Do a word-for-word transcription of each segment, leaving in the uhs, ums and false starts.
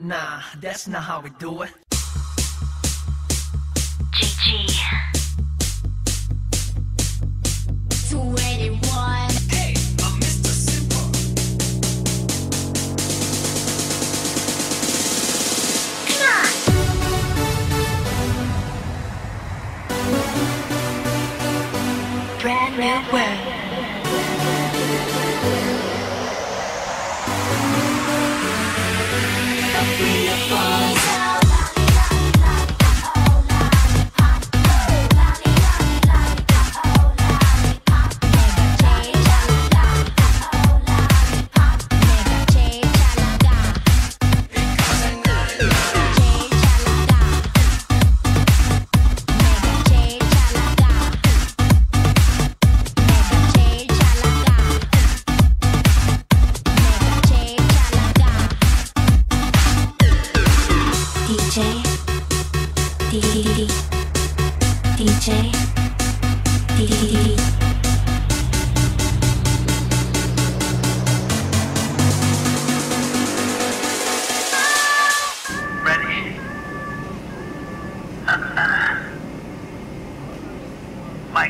Nah, that's not how we do it. G G. two eighty-one. Hey, I'm Mister Simple. Come on! Brand new world.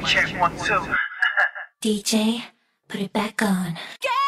Check one, two. D J, put it back on. Yeah!